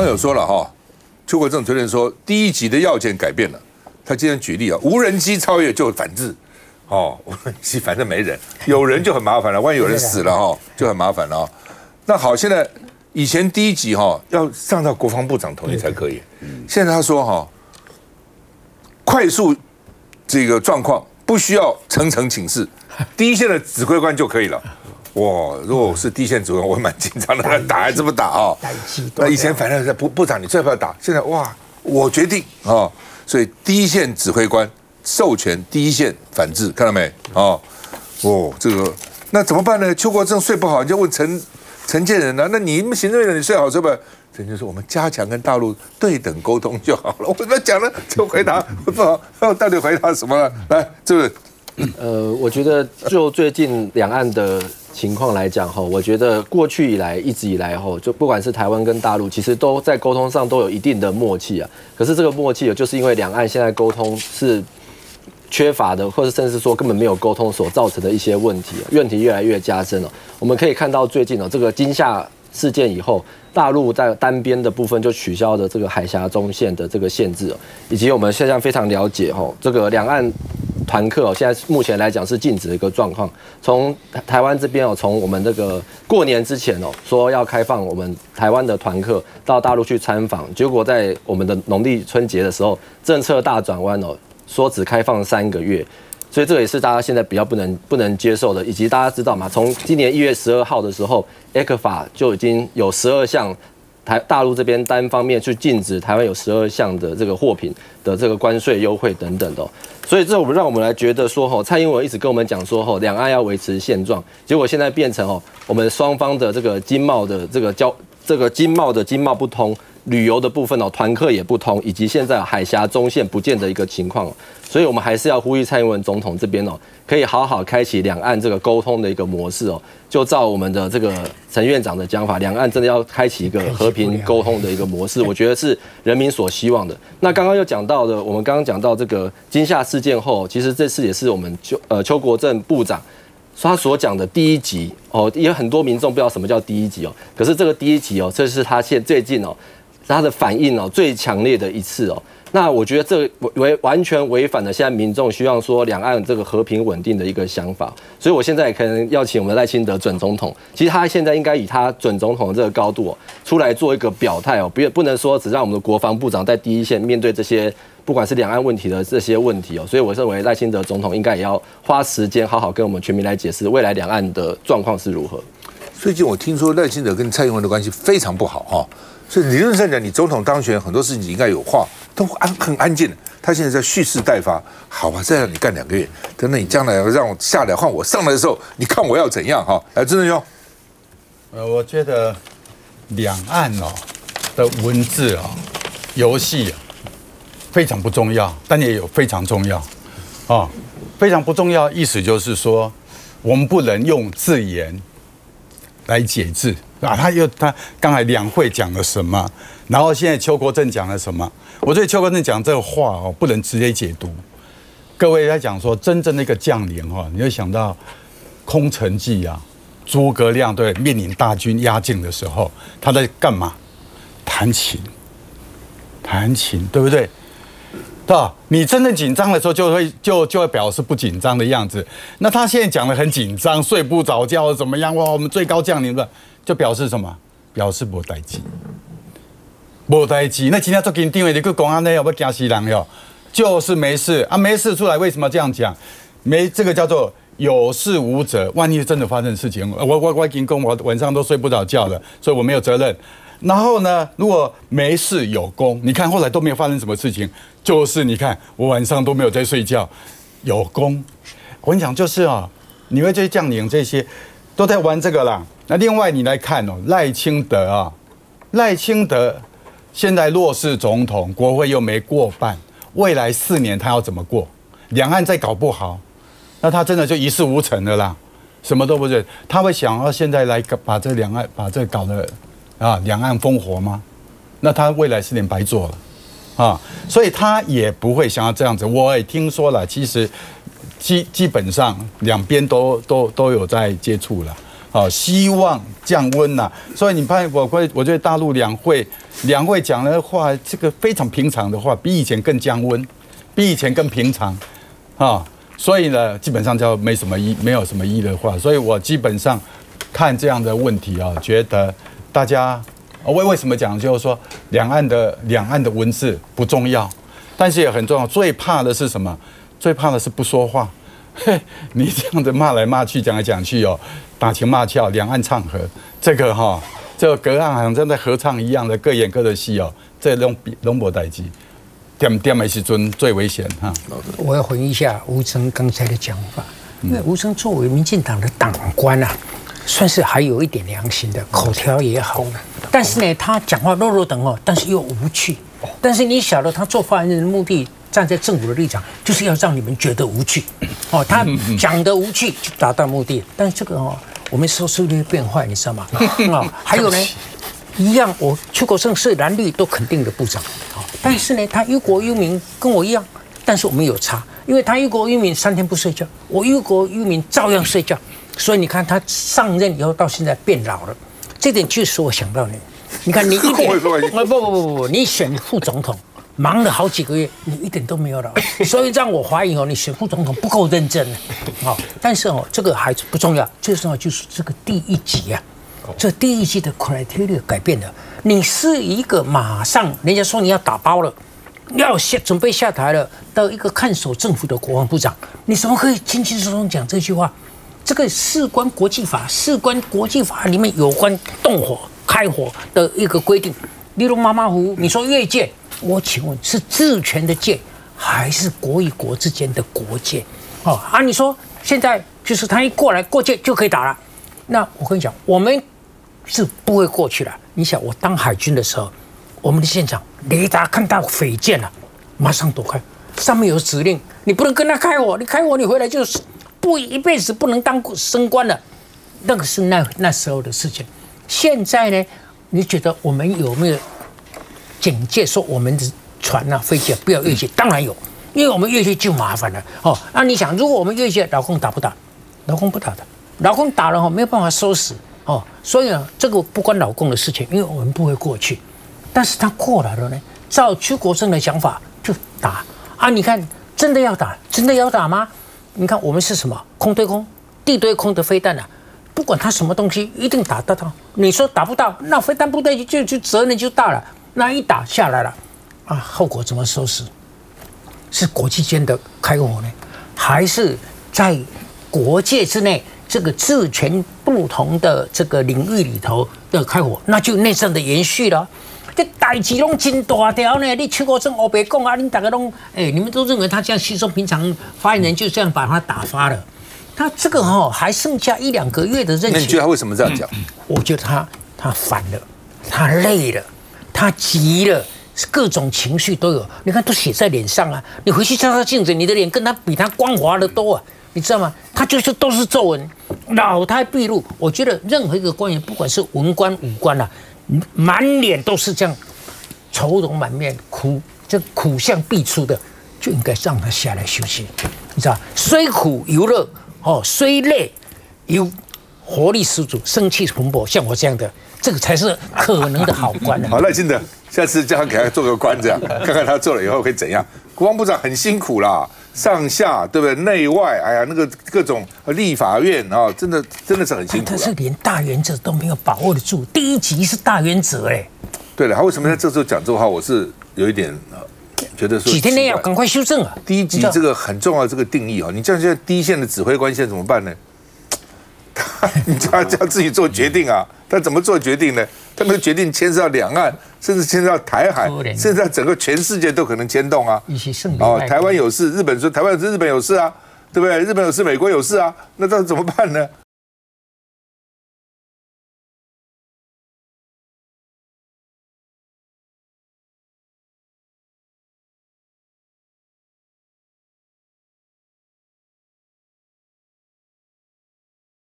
刚有说了哈，邱国正推论说第一级的要件改变了。他今天举例啊，无人机超越就反制，哦，无人机反正没人，有人就很麻烦了，万一有人死了哈，就很麻烦了。那好，现在以前第一级哈要上到国防部长同意才可以，现在他说哈，快速这个状况不需要层层请示，第一线的指挥官就可以了。 哇！如果我是第一线主任，我蛮紧张的。打还这么打啊？那以前反正是部长你最不要打，现在哇，我决定啊！所以第一线指挥官授权第一线反制，看到没？哦哦，这个那怎么办呢？邱国正睡不好，你就问陈建仁啊。那你们行政院长你睡好睡不好？陈建仁说我们加强跟大陆对等沟通就好了。我那讲了这回答我不好，那我到底回答什么了？来，这个我觉得就最近两岸的。 情况来讲哈，我觉得过去以来一直以来哈，就不管是台湾跟大陆，其实都在沟通上都有一定的默契啊。可是这个默契，就是因为两岸现在沟通是缺乏的，或者甚至说根本没有沟通所造成的一些问题，问题越来越加深了。我们可以看到最近哦，这个金厦事件以后，大陆在单边的部分就取消了这个海峡中线的这个限制，以及我们现在非常了解哈，这个两岸。 团客哦，现在目前来讲是禁止的一个状况。从台湾这边哦，从我们这个过年之前哦，说要开放我们台湾的团客到大陆去参访，结果在我们的农历春节的时候，政策大转弯哦，说只开放3个月。 所以这也是大家现在比较不能接受的，以及大家知道嘛，从今年1月12号的时候 ，ECFA 就已经有12项。 大陆这边单方面去禁止台湾有12项的这个货品的这个关税优惠等等的，所以这让我们来觉得说吼，蔡英文一直跟我们讲说吼，两岸要维持现状，结果现在变成吼，我们双方的这个经贸的经贸不通，旅游的部分哦，团客也不通，以及现在海峡中线不见的一个情况，所以我们还是要呼吁蔡英文总统这边哦，可以好好开启两岸这个沟通的一个模式哦。 就照我们的这个陈院长的讲法，两岸真的要开启一个和平沟通的一个模式，我觉得是人民所希望的。那刚刚又讲到的，我们刚刚讲到这个金厦事件后，其实这次也是我们邱国正部长他所讲的第一级哦，也有很多民众不知道什么叫第一级哦，可是这个第一级哦，这是他最近哦他的反应哦最强烈的一次哦。 那我觉得这完全违反了现在民众希望说两岸这个和平稳定的一个想法，所以我现在也可能要请我们赖清德准总统，其实他现在应该以他准总统的这个高度出来做一个表态哦，不能说只让我们的国防部长在第一线面对这些不管是两岸问题的这些问题哦，所以我认为赖清德总统应该也要花时间好好跟我们全民来解释未来两岸的状况是如何。最近我听说赖清德跟蔡英文的关系非常不好哈。 所以理论上讲，你总统当选，很多事情你应该有话，都很安静的。他现在在蓄势待发，好吧，再让你干2个月，等等你将来让我下来换我上来的时候，你看我要怎样哈？哎，真的哟。我觉得两岸哦的文字啊、游戏非常不重要，但也有非常重要啊。非常不重要，意思就是说，我们不能用字眼来解字。 啊，他刚才两会讲了什么，然后现在邱国正讲了什么？我对邱国正讲这个话哦，不能直接解读。各位在讲说真正的一个将领哈，你会想到空城计啊，诸葛亮对面临大军压境的时候，他在干嘛？弹琴，对不对？对吧？你真正紧张的时候就会表示不紧张的样子。那他现在讲的很紧张，睡不着觉怎么样？哇，我们最高将领的。 就表示什么？表示无代志，无代志。那今天做紧张的，你去讲安尼，要不惊死人哟。就是没事啊，没事出来，为什么这样讲？没这个叫做有事无责。万一真的发生事情，我紧张，我晚上都睡不着觉了，所以我没有责任。然后呢，如果没事有功，你看后来都没有发生什么事情，就是你看我晚上都没有在睡觉，有功。我跟你讲，就是啊、喔，你会这些将领这些都在玩这个啦。 那另外你来看哦，赖清德现在弱势总统，国会又没过半，未来4年他要怎么过？两岸再搞不好，那他真的就一事无成了啦，什么都不是。他会想要现在来把这两岸把这搞得啊两岸烽火吗？那他未来4年白做了啊，所以他也不会想要这样子。我也听说了，其实基本上两边都有在接触了。好，希望降温呐。所以你看，我觉得大陆两会讲的话，这个非常平常的话，比以前更降温，比以前更平常，啊，所以呢，基本上就没有什么意的话。所以我基本上看这样的问题啊，觉得大家为什么讲，就是说两岸的文字不重要，但是也很重要。最怕的是什么？最怕的是不说话。 你这样子骂来骂去，讲来讲去哦，打情骂俏，两岸唱和，这个哈、哦，这隔岸好像在合唱一样的，各演各的戏哦，这拢无代志，点的时阵最危险哈。我要回应一下吴峥刚才的讲法，因为吴峥作为民进党的党官啊，算是还有一点良心的，口条也好，但是呢，他讲话落落长哦，但是又无趣，但是你晓得他做发言人的目的。 站在政府的立场，就是要让你们觉得无趣，哦，他讲的无趣就达到目的。但是这个哦，我们收视率变坏，你知道吗？啊，还有呢，一样，我邱国正是蓝绿都肯定的部长，啊，但是呢，他忧国忧民，跟我一样，但是我们有差，因为他忧国忧民3天不睡觉，我忧国忧民照样睡觉，所以你看他上任以后到现在变老了，这点确实我想到你。你看你一点，不，你选副总统。 忙了好几个月，你一点都没有老，所以让我怀疑哦，你选副总统不够认真了，哦，但是哦，这个还不重要，最重要就是这个第一集啊，这第一集的 criteria 改变了，你是一个马上人家说你要打包了，要准备下台了，到一个看守政府的国防部长，你怎么可以轻轻松松讲这句话？这个事关国际法，事关国际法里面有关动火、开火的一个规定，例如马马虎，你说越界。 我请问是治权的界，还是国与国之间的国界？哦啊，你说现在就是他一过来过界就可以打了，那我跟你讲，我们是不会过去的。你想，我当海军的时候，我们的现场雷达看到匪舰了，马上躲开，上面有指令，你不能跟他开火，你开火你回来就是一辈子不能当升官了。那个是那时候的事情。现在呢，你觉得我们有没有？ 警戒说我们的船啊、飞机啊不要越界，当然有，因为我们越界就麻烦了哦。那你想，如果我们越界，老公打不打？老公不打的，老公打了哈没有办法收拾哦。所以呢，这个不关老公的事情，因为我们不会过去。但是他过来了呢，照邱国正的想法就打啊！你看，真的要打，真的要打吗？你看我们是什么空对空、地对空的飞弹啊！ 不管他什么东西，一定打得到。你说打不到，那飞弹部队就责任就大了。那一打下来了，啊，后果怎么收拾？是国际间的开火呢，还是在国界之内这个治权不同的这个领域里头的开火？那就内战的延续了。这代志拢真大条呢，你邱国正黑白讲啊，你大家拢你们都认为他这样稀松平常，发言人就这样把他打发了。 那这个哈还剩下1、2个月的任期，那你觉得他为什么这样讲？我觉得他烦了，他累了，他急了，各种情绪都有。你看都写在脸上啊！你回去照照镜子，你的脸跟他比他光滑的多啊，你知道吗？他就是都是皱纹，老态毕露。我觉得任何一个官员，不管是文官武官啊，满脸都是这样愁容满面、苦相必出的，就应该让他下来休息，你知道？虽苦犹乐。 哦，虽累，有活力十足，生气蓬勃，像我这样的，这个才是可能的好官、啊。好耐心的，下次叫他给他做个官，这样看看他做了以后会怎样。国防部长很辛苦啦，上下对不对？内外，哎呀，那个各种立法院啊、哦，真的是很辛苦。他是连大原则都没有把握得住，第一集是大原则哎。对了，他为什么在这时候讲这话？我是有一点。 觉得说几天内要赶快修正啊！第一集这个很重要，这个定义啊，你这样现在第一线的指挥官现在怎么办呢？你叫他自己做决定啊，他怎么做决定呢？他那个决定牵涉到两岸，甚至牵涉到台海，甚至到整个全世界都可能牵动啊！哦，台湾有事，日本说台湾有事，日本有事啊，对不对？日本有事，美国有事啊，那到底怎么办呢？